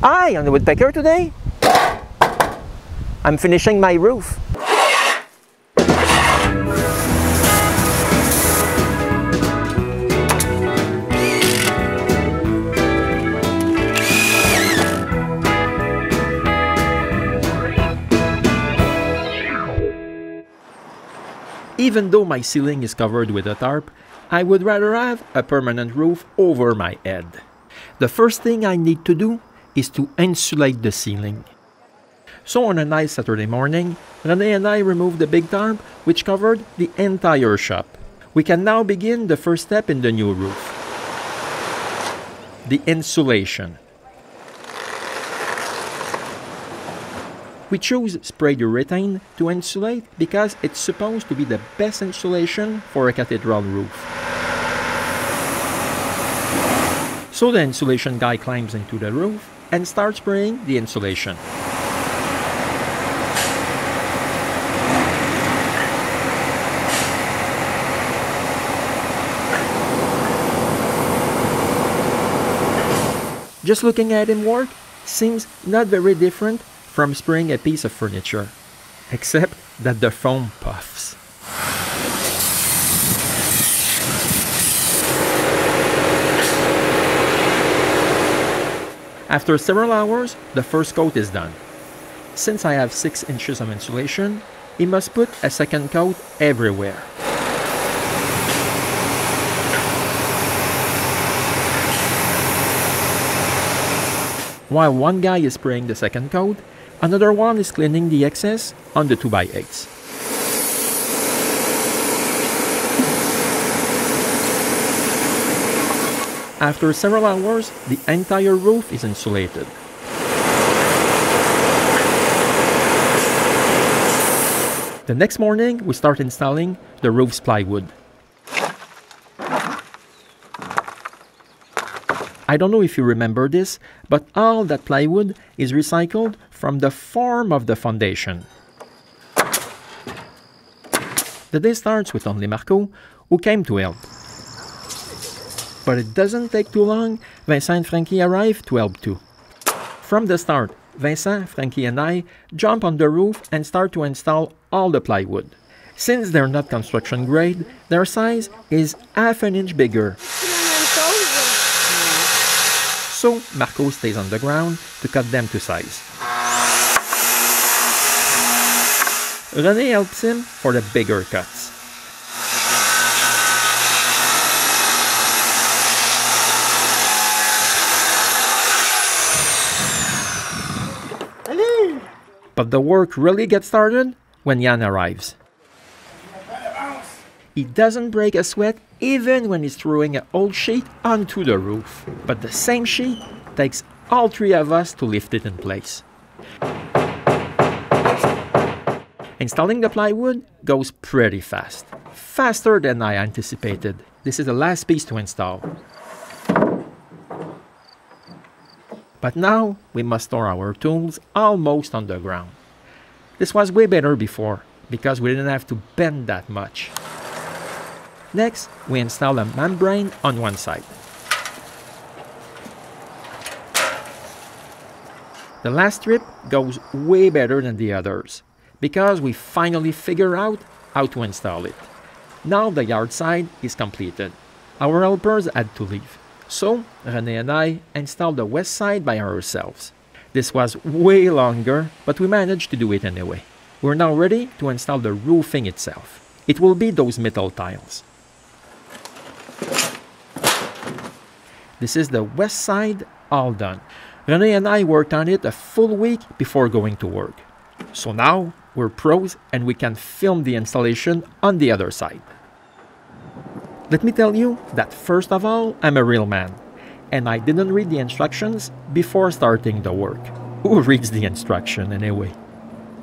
Hi, on the Woodpecker today. I'm finishing my roof. Even though my ceiling is covered with a tarp, I would rather have a permanent roof over my head. The first thing I need to do is to insulate the ceiling. So on a nice Saturday morning, René and I removed the big tarp which covered the entire shop. We can now begin the first step in the new roof. The insulation. We chose sprayed urethane to insulate because it's supposed to be the best insulation for a cathedral roof. So the insulation guy climbs into the roof and starts spraying the insulation. Just looking at him work seems not very different from spraying a piece of furniture, except that the foam puffs. After several hours, the first coat is done. Since I have 6 inches of insulation, he must put a second coat everywhere. While one guy is spraying the second coat, another one is cleaning the excess on the 2x8s. After several hours, the entire roof is insulated. The next morning, we start installing the roof's plywood. I don't know if you remember this, but all that plywood is recycled from the form of the foundation. The day starts with only Marco, who came to help. But it doesn't take too long, Vincent and Frankie arrive to help too. From the start, Vincent, Frankie and I jump on the roof and start to install all the plywood. Since they're not construction grade, their size is half an inch bigger. So Marco stays on the ground to cut them to size. René helps him for the bigger cuts. But the work really gets started when Jan arrives. He doesn't break a sweat even when he's throwing an old sheet onto the roof. But the same sheet takes all three of us to lift it in place. Installing the plywood goes pretty fast. Faster than I anticipated. This is the last piece to install. But now we must store our tools almost on the ground. This was way better before because we didn't have to bend that much. Next, we install a membrane on one side. The last strip goes way better than the others because we finally figure out how to install it. Now the yard side is completed. Our helpers had to leave, so René and I installed the west side by ourselves. This was way longer, but we managed to do it anyway. We're now ready to install the roofing itself. It will be those metal tiles. This is the west side, all done. René and I worked on it a full week before going to work. So now we're pros and we can film the installation on the other side. Let me tell you that first of all, I'm a real man and I didn't read the instructions before starting the work. Who reads the instruction anyway?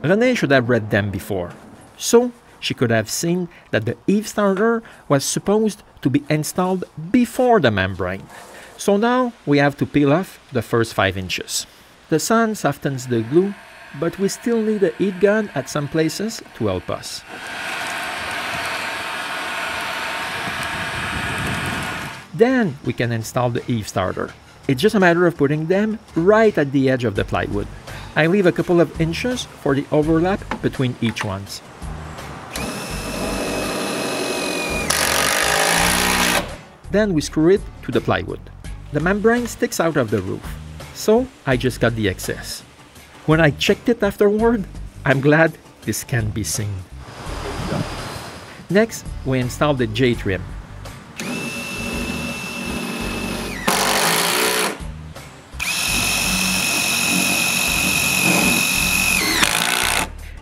René should have read them before. So she could have seen that the eave starter was supposed to be installed before the membrane. So now we have to peel off the first 5 inches. The sun softens the glue, but we still need a heat gun at some places to help us. Then we can install the eave starter. It's just a matter of putting them right at the edge of the plywood. I leave a couple of inches for the overlap between each ones. Then we screw it to the plywood. The membrane sticks out of the roof, so I just cut the excess. When I checked it afterward, I'm glad this can be seen. Next, we install the J-trim.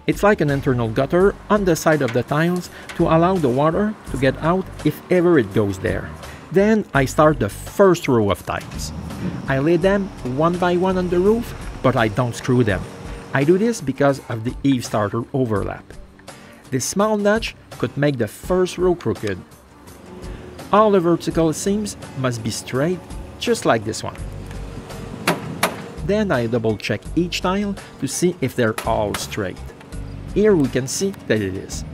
It's like an internal gutter on the side of the tiles to allow the water to get out if ever it goes there. Then I start the first row of tiles. I lay them one by one on the roof, but I don't screw them. I do this because of the eave starter overlap. This small notch could make the first row crooked. All the vertical seams must be straight, just like this one. Then I double check each tile to see if they're all straight. Here we can see that it is.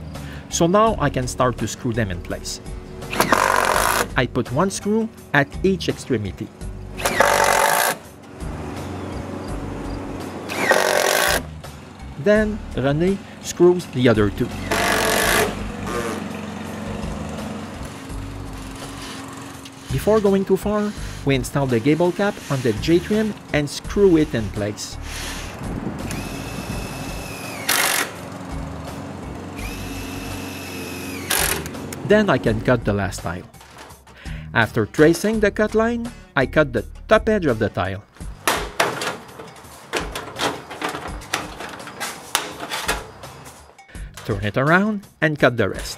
So now I can start to screw them in place. I put one screw at each extremity. Then René screws the other two. Before going too far, we install the gable cap on the J-trim and screw it in place. Then I can cut the last tile. After tracing the cut line, I cut the top edge of the tile. Turn it around and cut the rest.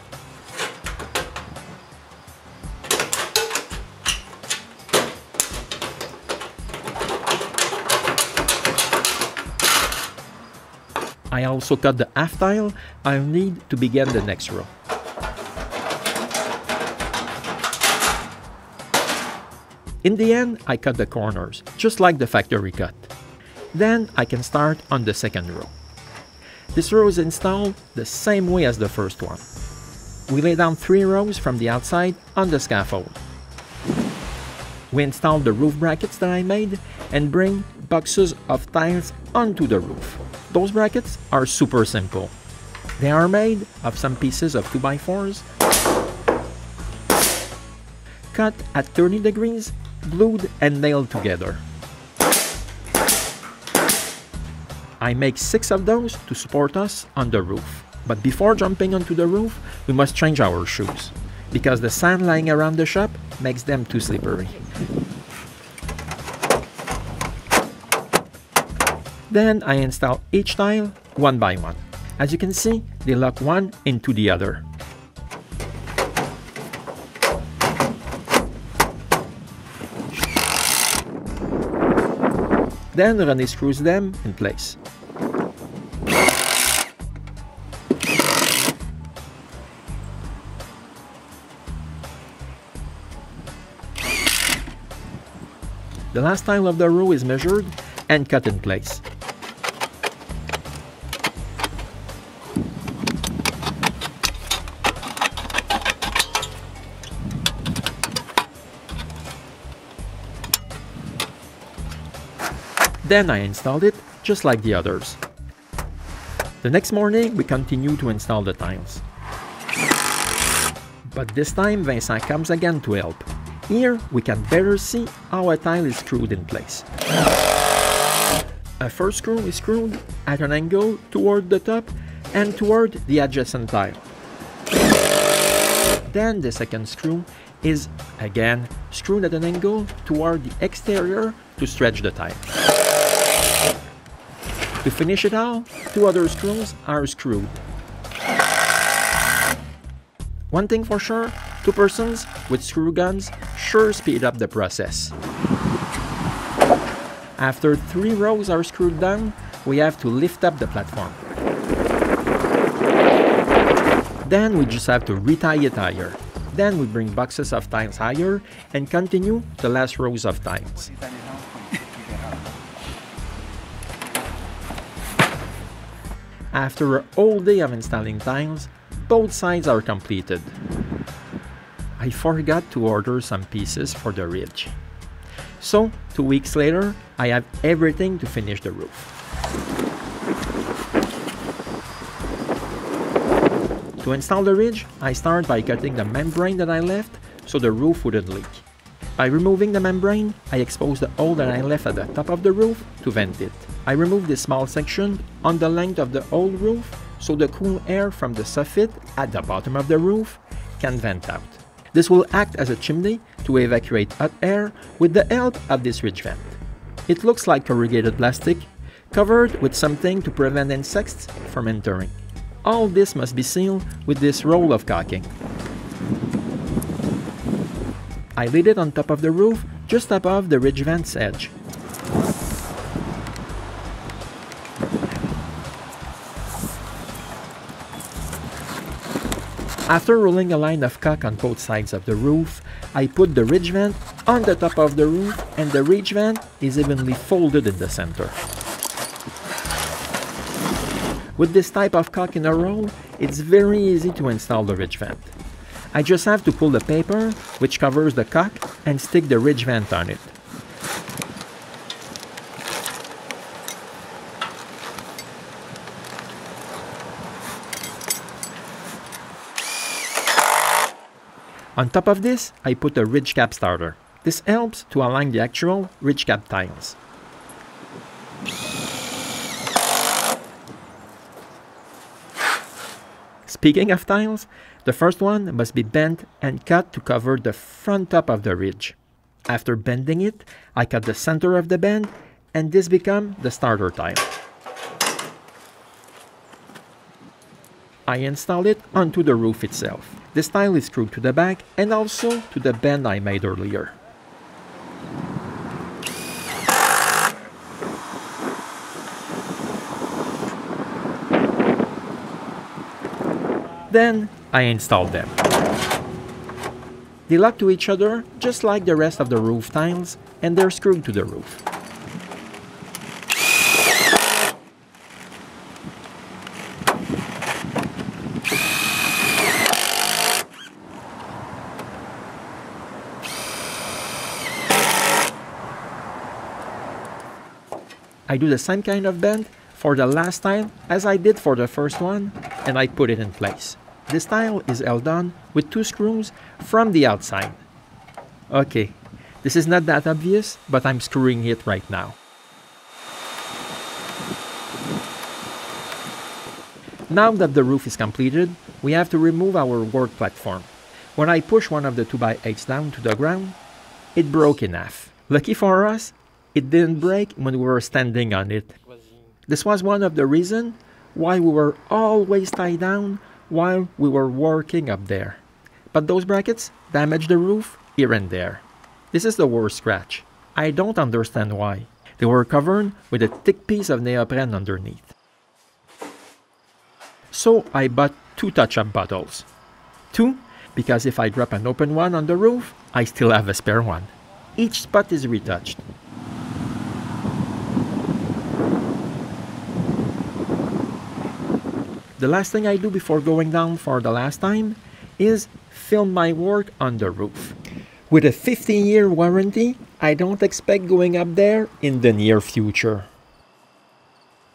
I also cut the half tile I'll need to begin the next row. In the end, I cut the corners, just like the factory cut. Then I can start on the second row. This row is installed the same way as the first one. We lay down three rows from the outside on the scaffold. We install the roof brackets that I made and bring boxes of tiles onto the roof. Those brackets are super simple. They are made of some pieces of 2x4s, cut at 30 degrees, glued and nailed together. I make 6 of those to support us on the roof. But before jumping onto the roof, we must change our shoes, because the sand lying around the shop makes them too slippery. Then I install each tile one by one. As you can see, they lock one into the other. Then René screws them in place. The last tile of the row is measured and cut in place. Then I installed it, just like the others. The next morning, we continue to install the tiles. But this time, Vincent comes again to help. Here, we can better see how a tile is screwed in place. A first screw is screwed at an angle toward the top and toward the adjacent tile. Then the second screw is, again, screwed at an angle toward the exterior to stretch the tile. To finish it all, 2 other screws are screwed. One thing for sure, 2 persons with screw guns sure speed up the process. After 3 rows are screwed down, we have to lift up the platform. Then we just have to retie it higher. Then we bring boxes of tiles higher and continue the last rows of tiles. After a whole day of installing tiles, both sides are completed. I forgot to order some pieces for the ridge. So 2 weeks later, I have everything to finish the roof. To install the ridge, I start by cutting the membrane that I left so the roof wouldn't leak. By removing the membrane, I expose the hole that I left at the top of the roof to vent it. I remove this small section on the length of the whole roof so the cool air from the soffit at the bottom of the roof can vent out. This will act as a chimney to evacuate hot air with the help of this ridge vent. It looks like corrugated plastic, covered with something to prevent insects from entering. All this must be sealed with this roll of caulking. I laid it on top of the roof, just above the ridge vent's edge. After rolling a line of caulk on both sides of the roof, I put the ridge vent on the top of the roof, and the ridge vent is evenly folded in the center. With this type of caulk in a roll, it's very easy to install the ridge vent. I just have to pull the paper, which covers the caulk, and stick the ridge vent on it. On top of this, I put a ridge cap starter. This helps to align the actual ridge cap tiles. Speaking of tiles, the first one must be bent and cut to cover the front top of the ridge. After bending it, I cut the center of the bend, and this becomes the starter tile. I install it onto the roof itself. This tile is screwed to the back and also to the bend I made earlier. Then I installed them. They lock to each other just like the rest of the roof tiles, and they're screwed to the roof. I do the same kind of bend for the last tile as I did for the first one, and I put it in place. This tile is held on with two screws from the outside. Okay, this is not that obvious, but I'm screwing it right now. Now that the roof is completed, we have to remove our work platform. When I push one of the 2x8s down to the ground, it broke in half. Lucky for us, it didn't break when we were standing on it. This was one of the reasons why we were always tied down while we were working up there. But those brackets damaged the roof here and there. This is the worst scratch. I don't understand why. They were covered with a thick piece of neoprene underneath. So I bought two touch-up bottles. Two, because if I drop an open one on the roof, I still have a spare one. Each spot is retouched. The last thing I do before going down for the last time is film my work on the roof. With a 15-year warranty, I don't expect going up there in the near future.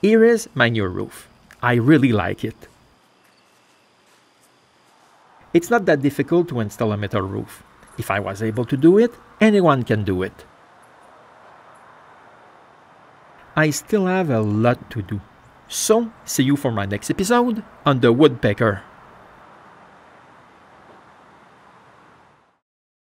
Here is my new roof. I really like it. It's not that difficult to install a metal roof. If I was able to do it, anyone can do it. I still have a lot to do. So, see you for my next episode on The Woodpecker.